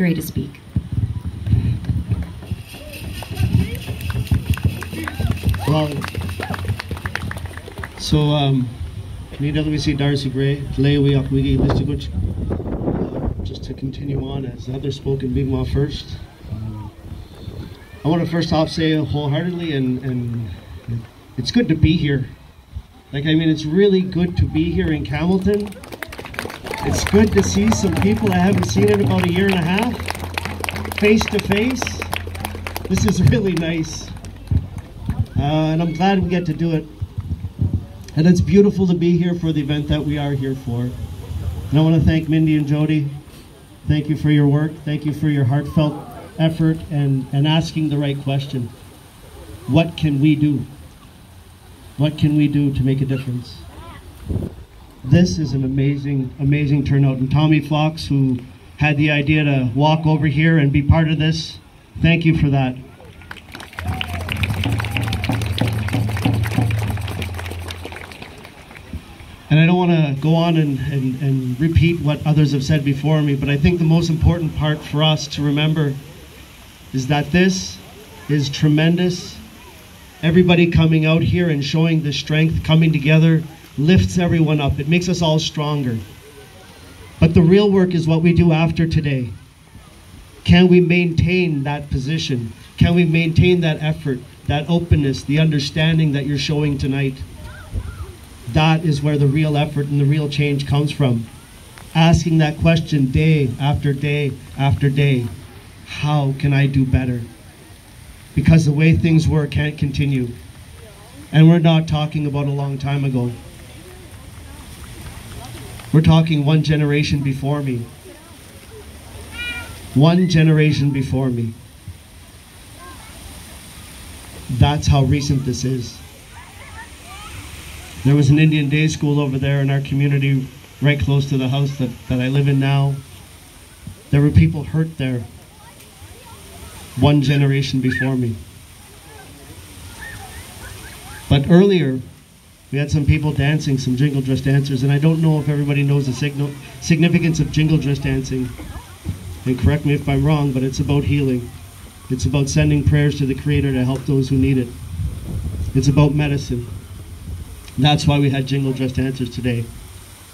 Gray to speak. Well, so NWC Darcy Gray, Lewi Akwigi Listuguj. Just to continue on as the others spoke in Mi'kmaq first. I want to first off say wholeheartedly, and it's good to be here. Like, I mean, it's really good to be here in Campbellton. It's good to see some people I haven't seen in about a year and a half, face to face. This is really nice. And I'm glad we get to do it. And it's beautiful to be here for the event that we are here for. And I want to thank Mindy and Jody. Thank you for your work. Thank you for your heartfelt effort and asking the right question. What can we do? What can we do to make a difference? This is an amazing, amazing turnout. And Tommy Fox, who had the idea to walk over here and be part of this, thank you for that. And I don't want to go on and repeat what others have said before me, but I think the most important part for us to remember is that this is tremendous. Everybody coming out here and showing the strength, coming together, lifts everyone up. It makes us all stronger. But the real work is what we do after today. Can we maintain that position? Can we maintain that effort, that openness, the understanding that you're showing tonight? That is where the real effort and the real change comes from. Asking that question day after day after day. How can I do better? Because the way things were can't continue. And we're not talking about a long time ago. We're talking one generation before me. One generation before me. That's how recent this is. There was an Indian day school over there in our community, right close to the house that I live in now. There were people hurt there. One generation before me. But earlier, we had some people dancing, some jingle dress dancers, and I don't know if everybody knows the significance of jingle dress dancing. And correct me if I'm wrong, but it's about healing. It's about sending prayers to the Creator to help those who need it. It's about medicine. That's why we had jingle dress dancers today.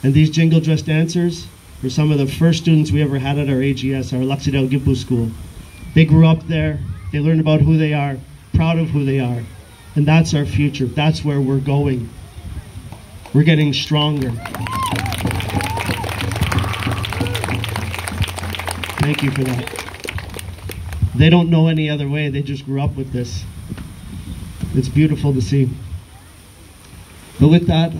And these jingle dress dancers were some of the first students we ever had at our AGS, our Luxidal Gipu School. They grew up there, they learned about who they are, proud of who they are. And that's our future. That's where we're going. We're getting stronger. Thank you for that. They don't know any other way. They just grew up with this. It's beautiful to see. But with that,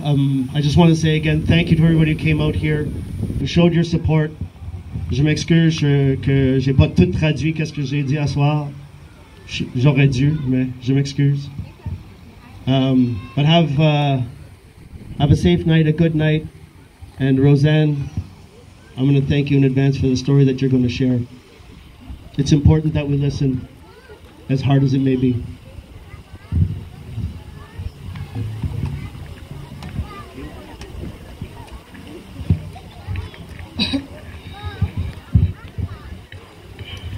I just want to say again, thank you to everybody who came out here, who showed your support. Je m'excuse que j'ai pas tout traduit qu'est-ce que j'ai dit à soir. J'aurais dû, mais je m'excuse. But have a safe night, a good night, and Roseann, I'm going to thank you in advance for the story that you're going to share. It's important that we listen, as hard as it may be.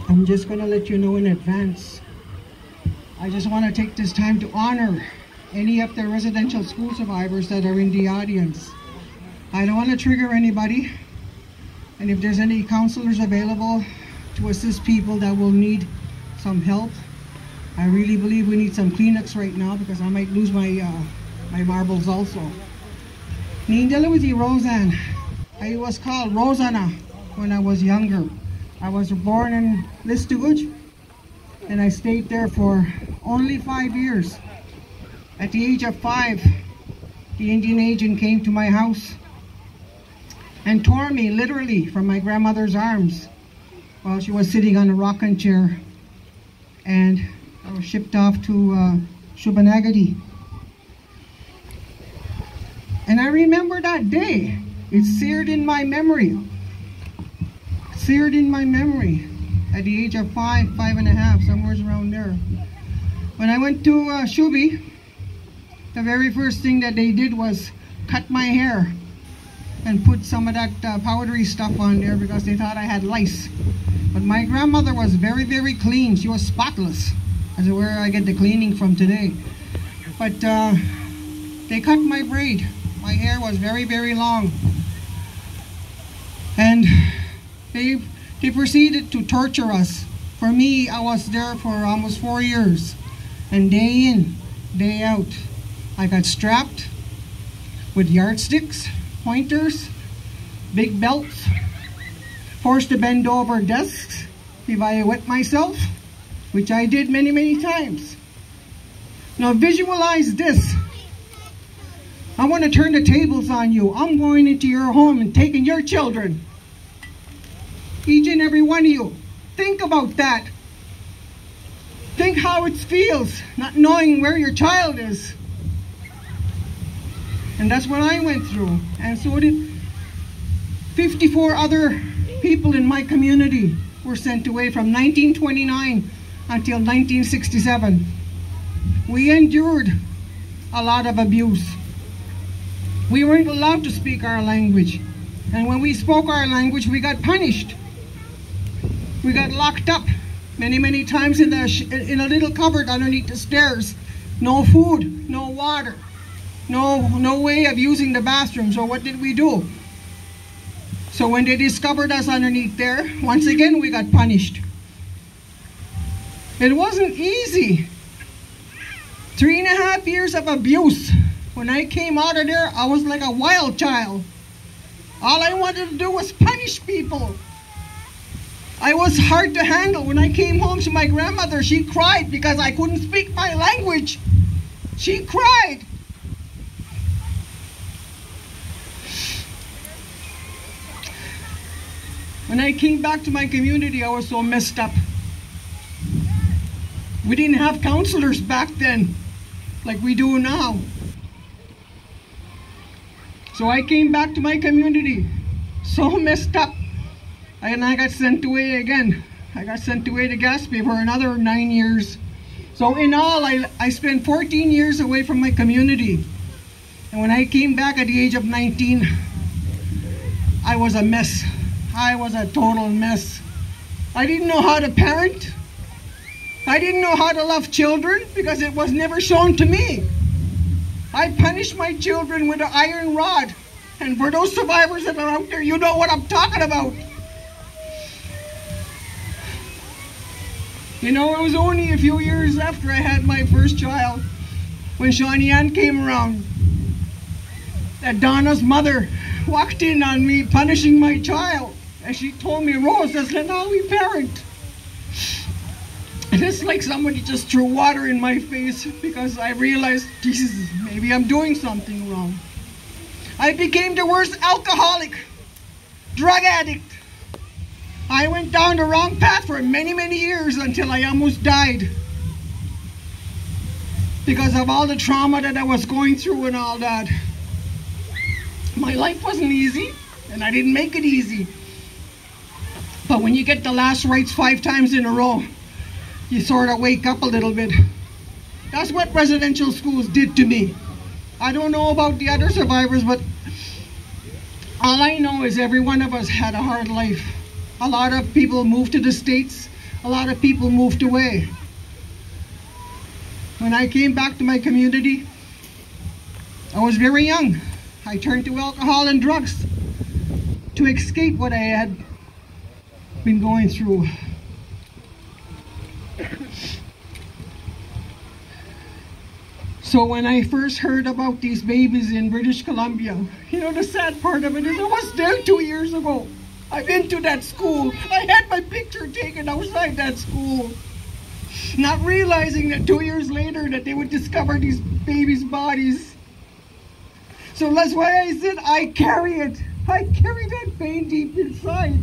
I'm just going to let you know in advance. I just want to take this time to honor any of the residential school survivors that are in the audience. I don't want to trigger anybody, and if there's any counselors available to assist people that will need some help, I really believe we need some Kleenex right now because I might lose my marbles also. Nindelewiti Roseann. I was called Rosanna when I was younger. I was born in Listuguj, and I stayed there for only 5 years. At the age of 5, the Indian agent came to my house and tore me literally from my grandmother's arms while she was sitting on a rocking chair. And I was shipped off to Shubenacadie. And I remember that day. It's seared in my memory. Seared in my memory at the age of 5, 5 and a half, somewhere around there. When I went to Shubi, the very first thing that they did was cut my hair. and put some of that powdery stuff on there because they thought I had lice. But my grandmother was very, very clean. She was spotless. That's where I get the cleaning from today. But they cut my braid. My hair was very, very long. And they proceeded to torture us. For me, I was there for almost 4 years. And day in, day out, I got strapped with yardsticks, pointers, big belts, forced to bend over desks if I wet myself, which I did many, many times. Now visualize this. I want to turn the tables on you. I'm going into your home and taking your children. Each and every one of you. Think about that. Think how it feels, not knowing where your child is. And that's what I went through. And so did 54 other people in my community were sent away from 1929 until 1967. We endured a lot of abuse. We weren't allowed to speak our language. And when we spoke our language, we got punished. We got locked up many, many times in a little cupboard underneath the stairs. No food, no water, no way of using the bathroom. So what did we do? So when they discovered us underneath there, once again we got punished. It wasn't easy. 3.5 years of abuse. When I came out of there, I was like a wild child. All I wanted to do was punish people. I was hard to handle. When I came home to my grandmother, she cried because I couldn't speak my language. She cried. When I came back to my community, I was so messed up. We didn't have counselors back then, like we do now. So I came back to my community, so messed up, and I got sent away again. I got sent away to Gaspé for another 9 years. So in all, I spent 14 years away from my community. And when I came back at the age of 19, I was a mess. I was a total mess. I didn't know how to parent. I didn't know how to love children because it was never shown to me. I punished my children with an iron rod. And for those survivors that are out there, you know what I'm talking about. You know, it was only a few years after I had my first child when Shawnee-Ann came around that Donna's mother walked in on me punishing my child. And she told me, Rose, that's not how we parent. And it's like somebody just threw water in my face because I realized, Jesus, maybe I'm doing something wrong. I became the worst alcoholic, drug addict. I went down the wrong path for many, many years until I almost died because of all the trauma that I was going through and all that. My life wasn't easy, and I didn't make it easy. But when you get the last rites 5 times in a row, you sort of wake up a little bit. That's what residential schools did to me. I don't know about the other survivors, but all I know is every one of us had a hard life. A lot of people moved to the States. A lot of people moved away. When I came back to my community, I was very young. I turned to alcohol and drugs to escape what I had been going through. So when I first heard about these babies in British Columbia, you know, the sad part of it is I was there 2 years ago. I've been to that school. I had my picture taken outside that school. Not realizing that 2 years later that they would discover these babies' bodies. So that's why I said, I carry it. I carry that pain deep inside.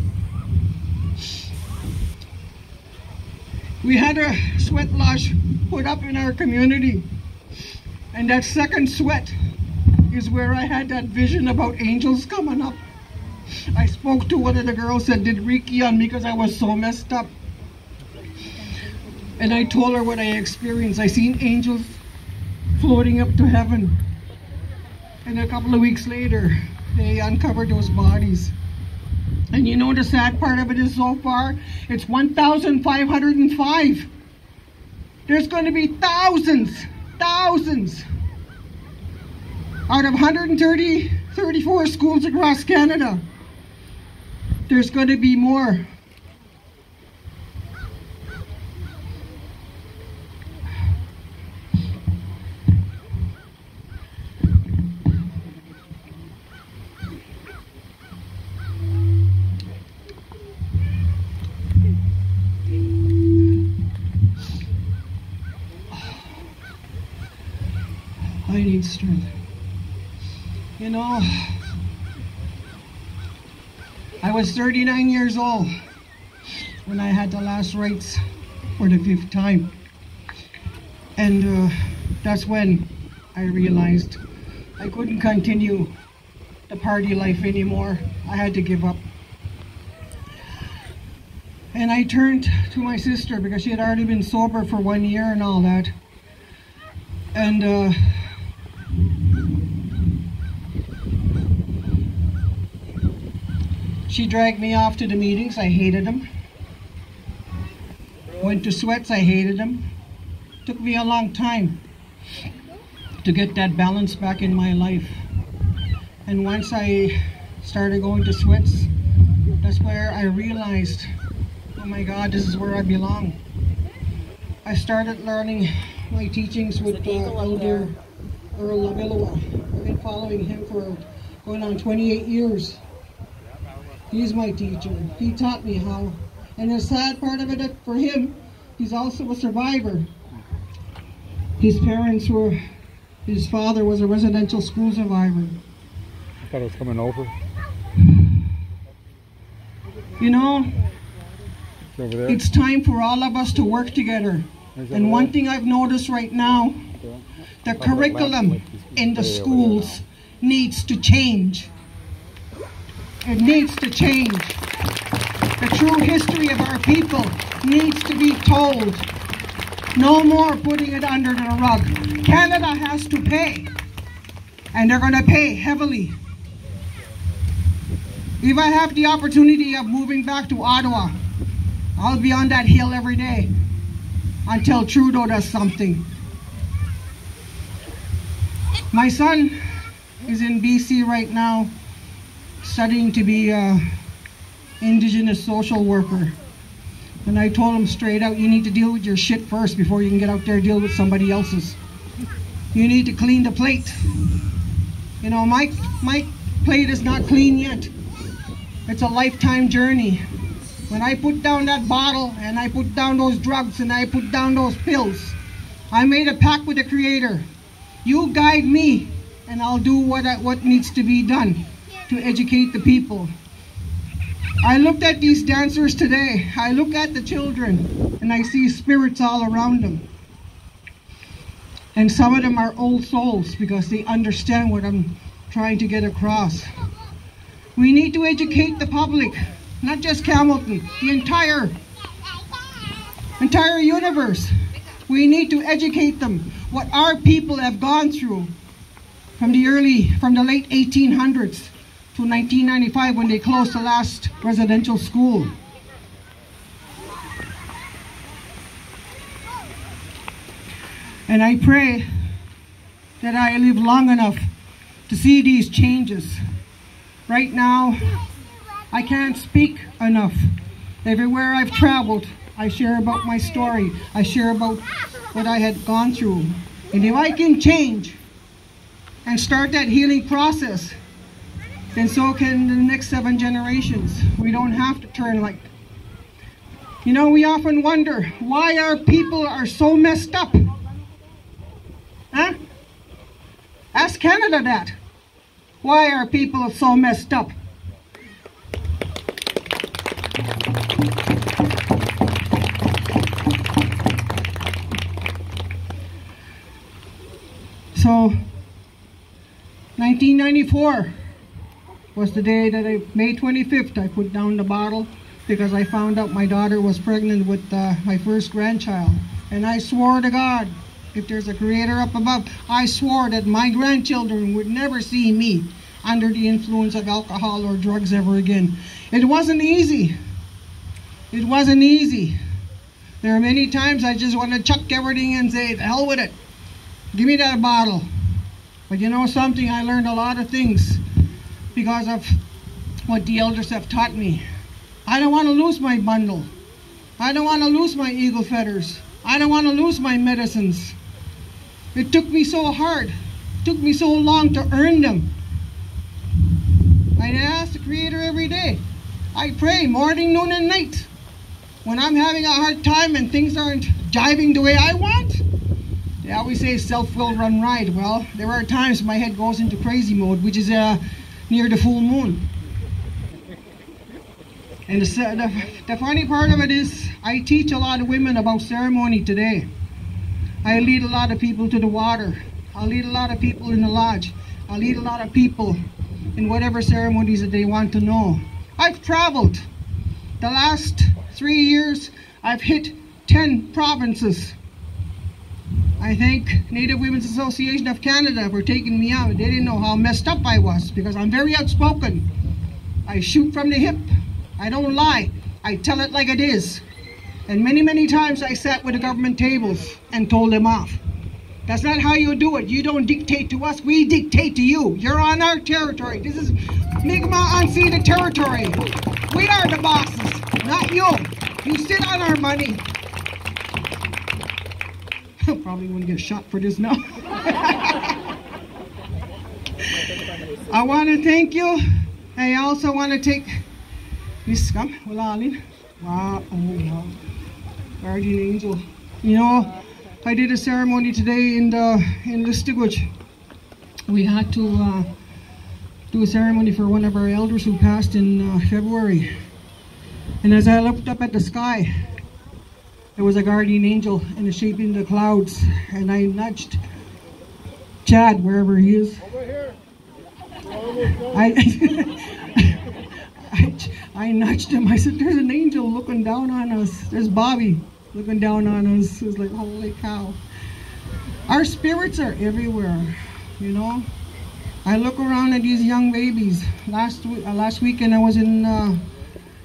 We had a sweat lodge put up in our community. And that second sweat is where I had that vision about angels coming up. I spoke to one of the girls that did Reiki on me because I was so messed up. And I told her what I experienced. I seen angels floating up to heaven. And a couple of weeks later, they uncovered those bodies. And you know the sad part of it is so far, it's 1,505. There's going to be thousands out of 134 schools across Canada. There's going to be more. I need strength. You know, I was 39 years old when I had the last rites for the 5th time. And that's when I realized I couldn't continue the party life anymore. I had to give up. And I turned to my sister because she had already been sober for 1 year and all that. And she dragged me off to the meetings. I hated them. Went to sweats. I hated them. Took me a long time to get that balance back in my life. And once I started going to sweats, that's where I realized, oh my God, this is where I belong. I started learning my teachings with Elder Earl Lavillua. I've been following him for going on 28 years. He's my teacher. He taught me how. And the sad part of it for him, he's also a survivor. His parents were, his father was a residential school survivor. I thought it was coming over. You know, it's over there. It's time for all of us to work together. And one thing I've noticed right now, the curriculum in the schools needs to change. It needs to change. The true history of our people needs to be told. No more putting it under the rug. Canada has to pay. And they're going to pay heavily. If I have the opportunity of moving back to Ottawa, I'll be on that hill every day until Trudeau does something. My son is in BC right now, studying to be an Indigenous social worker. And I told him straight out, you need to deal with your shit first before you can get out there and deal with somebody else's. You need to clean the plate. You know, my plate is not clean yet. It's a lifetime journey. When I put down that bottle, and I put down those drugs, and I put down those pills, I made a pact with the Creator. You guide me, and I'll do what needs to be done to educate the people. I looked at these dancers today. I look at the children and I see spirits all around them. And some of them are old souls because they understand what I'm trying to get across. We need to educate the public, not just Campbellton, the entire universe. We need to educate them what our people have gone through from the late 1800s. To 1995 when they closed the last residential school. And I pray that I live long enough to see these changes. Right now, I can't speak enough. Everywhere I've traveled, I share about my story. I share about what I had gone through. And if I can change and start that healing process, and so can the next 7 generations. We don't have to turn like... You know, we often wonder why our people are so messed up. Huh? Ask Canada that. Why are people so messed up? So, 1994. Was the day that May 25th, I put down the bottle because I found out my daughter was pregnant with my first grandchild. And I swore to God, if there's a Creator up above, I swore that my grandchildren would never see me. under the influence of alcohol or drugs ever again. It wasn't easy. It wasn't easy. There are many times I just want to chuck everything and say, the hell with it. Give me that bottle. But you know something, I learned a lot of things because of what the elders have taught me. I don't want to lose my bundle. I don't want to lose my eagle feathers. I don't want to lose my medicines. It took me so hard. It took me so long to earn them. I ask the Creator every day. I pray morning, noon, and night. When I'm having a hard time and things aren't jiving the way I want, they always say self will run riot. Well, there are times my head goes into crazy mode, which is near the full moon. And the funny part of it is, I teach a lot of women about ceremony today. I lead a lot of people to the water. I lead a lot of people in the lodge. I lead a lot of people in whatever ceremonies that they want to know. I've traveled. The last 3 years, I've hit 10 provinces. I thank Native Women's Association of Canada for taking me out. They didn't know how messed up I was because I'm very outspoken. I shoot from the hip. I don't lie. I tell it like it is. And many, many times I sat with the government tables and told them off. That's not how you do it. You don't dictate to us. We dictate to you. You're on our territory. This is Mi'kmaq unceded territory. We are the bosses, not you. You sit on our money. I probably wouldn't get shot for this now. I want to thank you. I also want to take this come. Wow, oh wow. Guardian angel. You know, I did a ceremony today in Listuguj. We had to do a ceremony for one of our elders who passed in February. And as I looked up at the sky, there was a guardian angel in a shape in the clouds, and I nudged Chad wherever he is. Over here. I nudged him. I said, "There's an angel looking down on us. There's Bobby looking down on us." It was like, holy cow. Our spirits are everywhere, you know. I look around at these young babies. Last weekend I was in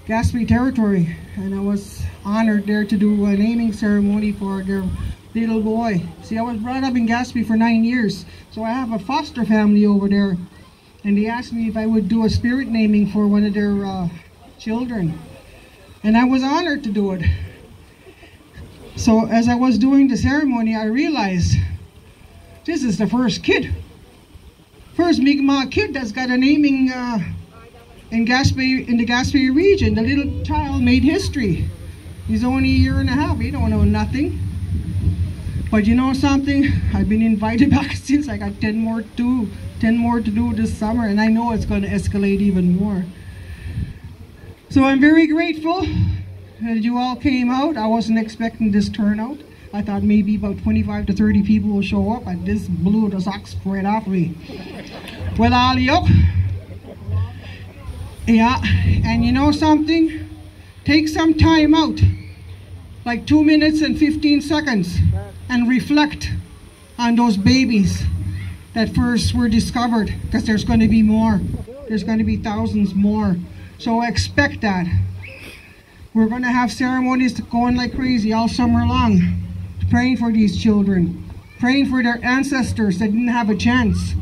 Gaspé territory, and I was honored there to do a naming ceremony for their little boy. See, I was brought up in Gaspé for 9 years, so I have a foster family over there, and they asked me if I would do a spirit naming for one of their children, and I was honored to do it. So as I was doing the ceremony, I realized this is the first kid, first Mi'kmaq kid that's got a naming in the Gaspé region. The little child made history. He's only a year and a half. He don't know nothing. But you know something? I've been invited back since. I got 10 more to do this summer, and I know it's going to escalate even more. So I'm very grateful that you all came out. I wasn't expecting this turnout. I thought maybe about 25 to 30 people will show up, and this blew the socks right off me. Well, yeah, and you know something? Take some time out, like 2 minutes and 15 seconds, and reflect on those babies that first were discovered, because there's going to be more. There's going to be thousands more. So expect that. We're going to have ceremonies going like crazy all summer long, praying for these children, praying for their ancestors that didn't have a chance.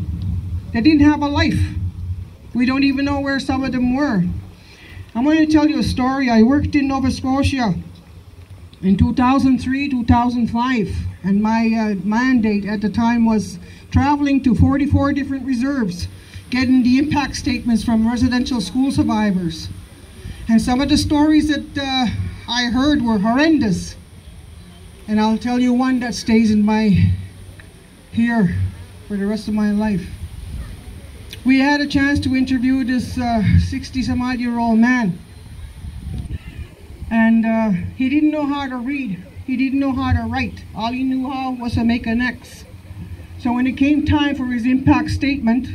They didn't have a life. We don't even know where some of them were. I'm going to tell you a story. I worked in Nova Scotia in 2003, 2005, and my mandate at the time was traveling to 44 different reserves, getting the impact statements from residential school survivors. And some of the stories that I heard were horrendous. And I'll tell you one that stays in my ear for the rest of my life. We had a chance to interview this 60-some-odd-year-old man, and he didn't know how to read. He didn't know how to write. All he knew how was to make an X. So when it came time for his impact statement,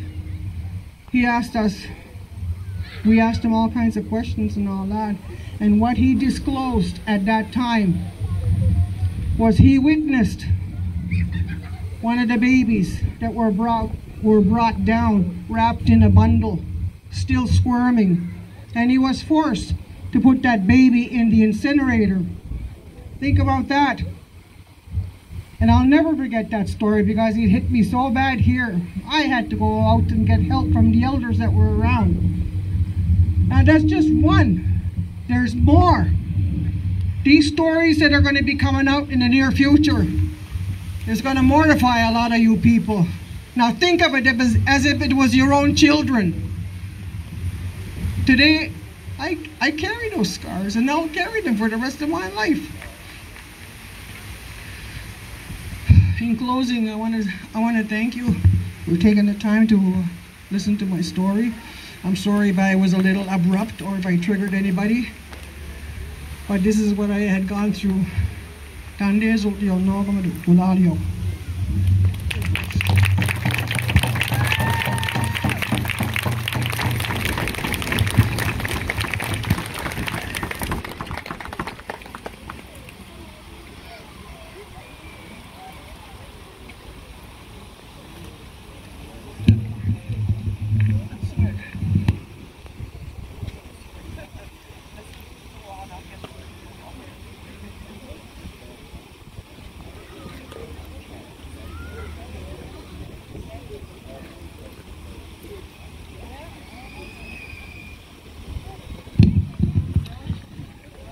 he asked us. We asked him all kinds of questions and all that. And what he disclosed at that time was he witnessed one of the babies that were brought were brought down, wrapped in a bundle, still squirming, and he was forced to put that baby in the incinerator. Think about that. And I'll never forget that story because it hit me so bad here. I had to go out and get help from the elders that were around. Now that's just one. There's more. These stories that are going to be coming out in the near future is going to mortify a lot of you people. Now think of it as if it was your own children. Today, I carry those scars and I'll carry them for the rest of my life. In closing, I want to thank you for taking the time to listen to my story. I'm sorry if I was a little abrupt or if I triggered anybody. But this is what I had gone through.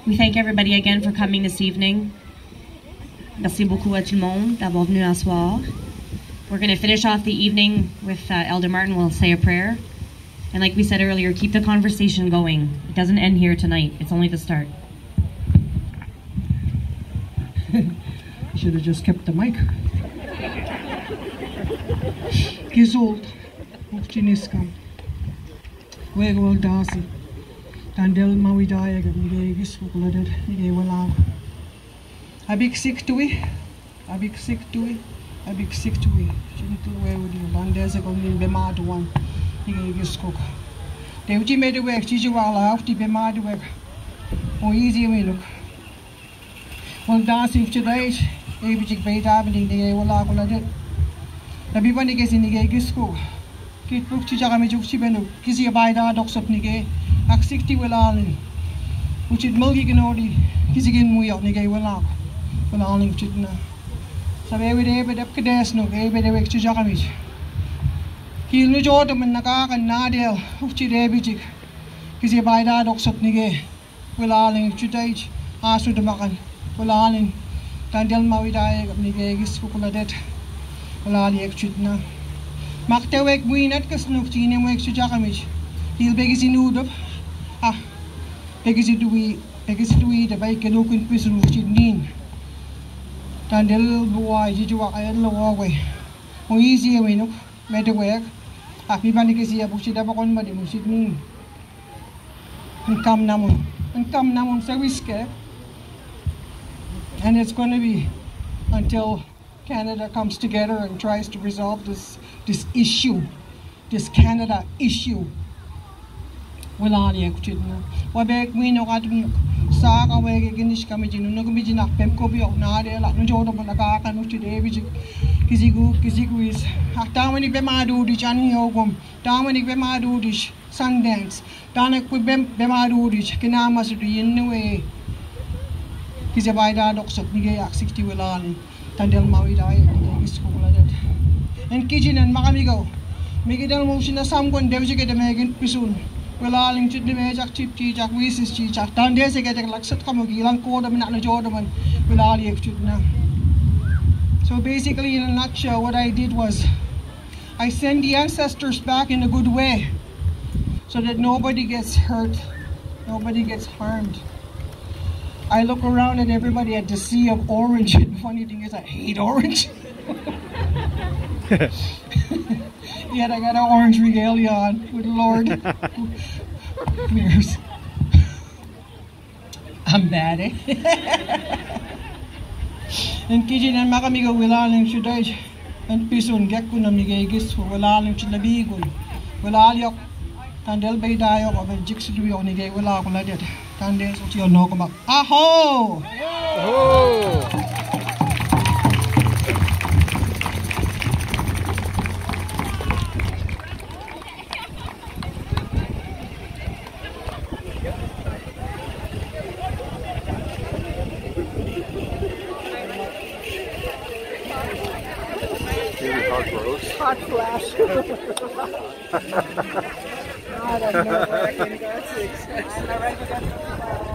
We thank everybody again for coming this evening. Merci beaucoup à tout le monde d'avoir venu en soir. We're going to finish off the evening with Elder Martin will say a prayer. And like we said earlier, keep the conversation going. It doesn't end here tonight. It's only the start. I should have just kept the mic. Gizold, Mokchiniska, Wegol Darcy. Tandel mawi daya gam ge gisukuladet ge wala abik sik tuwi jintu we wudi bandeza gam nin bemad wan ge gisuk de uji mede we chiji wala afti bemad we o easy we look on dancing today ebijik be dabling de wala kuladet nabibani ge sin ge gisuk kit puk chija gam jukchi benu kisi bayda doksop nige Aksikti welalni, which it mulgi ganodi, kisigin muyotni gay welak, welalni chitna. Sabe de bed up kades no gay bed awake to Jakamich. Kil no Jordan and Nakak and Nadel, Uchi Rebijik, Kizia by Dadox of Nige, welalni chitach, Asu de Makan, welalni, Tandel Mavidai of Nigegis, Kukuladet, welali chitna. Maktewek win at Kasnukti and wakes to Jakamich. He'll beg his inudup. Ah, because it we the bike and look in prison which it need. Then the little boy, did you walk a little away? Oh, easy, we look, made the work. Ah, people can see a bush it ever on, but it was it mean. And come now, so we scared. And it's going to be until Canada comes together and tries to resolve this issue, this Canada issue. Welani ekutidna wabek mino kadum sa ka wege ginish kamijinu nugumijina pemko bi ona de la njodo bonaka kanuti de biji kisigu is atamani bemadu di chani ogum tamani bemadu di sundance tanak bem bemadu di kinama su yinwe kisabaida doksok nige yak 60 welani tandel mawida e iskuladet en kijinan magamigo migidal moshina samgon devji ke de megin pisun Walaling to the majak chip cheek, weases cheek, down there's a getting like Satkamogi, and called them not a Jordan, Wilali Chutna. So basically, in a nutshell, what I did was I send the ancestors back in a good way so that nobody gets hurt, nobody gets harmed. I look around at everybody at the sea of orange, and the funny thing is, I hate orange. Yet I got an orange regalia on. Good Lord. I'm bad, eh? And Kijin and Makamigo will all in Shudaj and Pisun Gekunamigis will all in Chilabigun. Will all yok Tandel Bay Diok of a Jixi on the gay will all let it. Tandels of your Nokama. Aho! Aho! hot flash. God, I've never even got to expect. I've never even got to expect.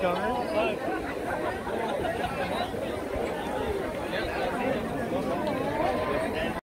Coming.